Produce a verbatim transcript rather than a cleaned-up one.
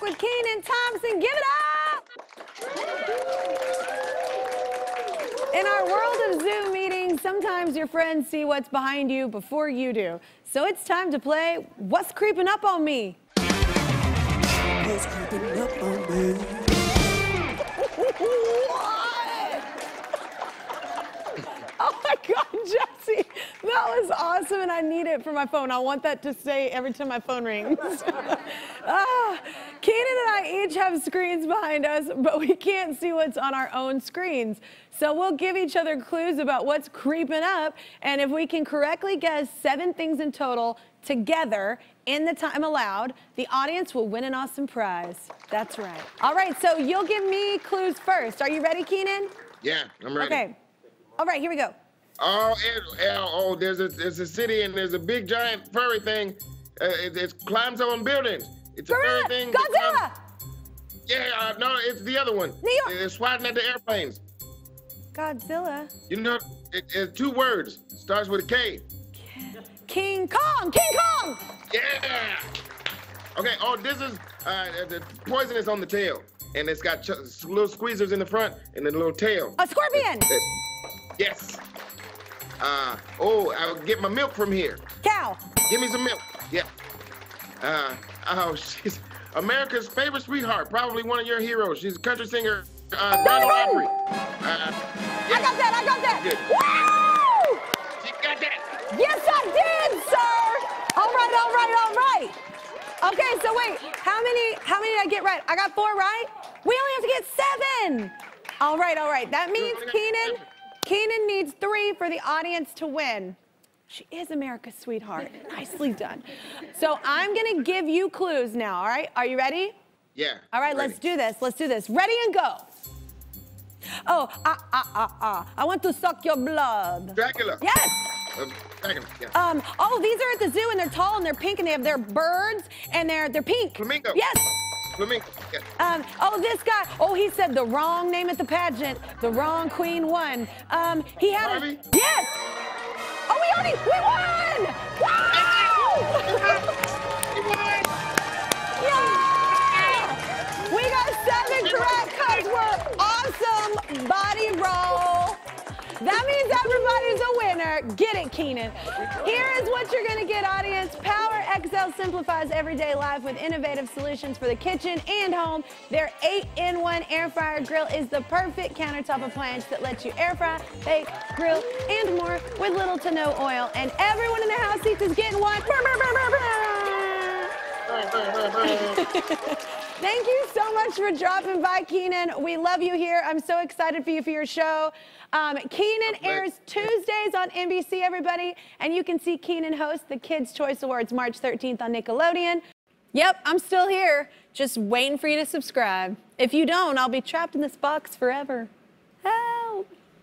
back with Kenan Thompson. Give it up! In our world of Zoom meetings, sometimes your friends see what's behind you before you do. So it's time to play What's Creeping Up On Me? What's creeping up on me? What? Oh my God, Jesse, that was awesome, and I need it for my phone. I want that to say every time my phone rings. ah, Kenan and I each have screens behind us, but we can't see what's on our own screens. So we'll give each other clues about what's creeping up, and if we can correctly guess seven things in total together in the time allowed, the audience will win an awesome prize. That's right. All right, so you'll give me clues first. Are you ready, Kenan? Yeah, I'm ready. Okay. All right, here we go. Oh, oh, there's a there's a city and there's a big giant furry thing. Uh, it, it climbs on buildings. It's Gorilla. A furry thing. Godzilla. Yeah, uh, no, it's the other one. New York. It's swatting at the airplanes. Godzilla. You know, it, it's two words. Starts with a K. King Kong! King Kong! Yeah! Okay, oh, this is, uh, the poison is on the tail. And it's got ch little squeezers in the front and a little tail. A scorpion! It, it, yes. Uh, oh, I'll get my milk from here. Cow! Give me some milk. Yeah. Uh, oh, she's America's favorite sweetheart. Probably one of your heroes. She's a country singer, uh, Donald Opry. Uh, yeah. I got that, I got that! Good. Woo! She got that! Yes, I did, sir. All right, all right, all right. Okay, so wait, how many? How many did I get right? I got four right. We only have to get seven. All right, all right. That means Kenan, Kenan needs three for the audience to win. She is America's sweetheart. Nicely done. So I'm gonna give you clues now. All right, are you ready? Yeah. All right, let's do this. Let's do this. Ready and go. Oh, ah, ah, ah, ah. I want to suck your blood. Dracula. Yes. Yeah. Um, oh, these are at the zoo, and they're tall, and they're pink, and they have their birds, and they're they're pink. Flamingo. Yes. Flamingo. Yes. Um, oh, this guy. Oh, he said the wrong name at the pageant. The wrong queen won. Um, he had Barbie. A yes. Oh, we only we won. Wow! We won. Yeah! We got seven correct because we're awesome. Body roll. That means everybody's a winner. Get it, Kenan. Here is what you're gonna get, audience. Power X L simplifies everyday life with innovative solutions for the kitchen and home. Their eight in one air fryer grill is the perfect countertop appliance that lets you air fry, bake, grill, and more with little to no oil. And everyone in the house seats is getting one. Thank you so much for dropping by, Kenan. We love you here. I'm so excited for you for your show. Um, Kenan airs Tuesdays on N B C, everybody, and you can see Kenan host the Kids' Choice Awards March thirteenth on Nickelodeon. Yep, I'm still here, just waiting for you to subscribe. If you don't, I'll be trapped in this box forever.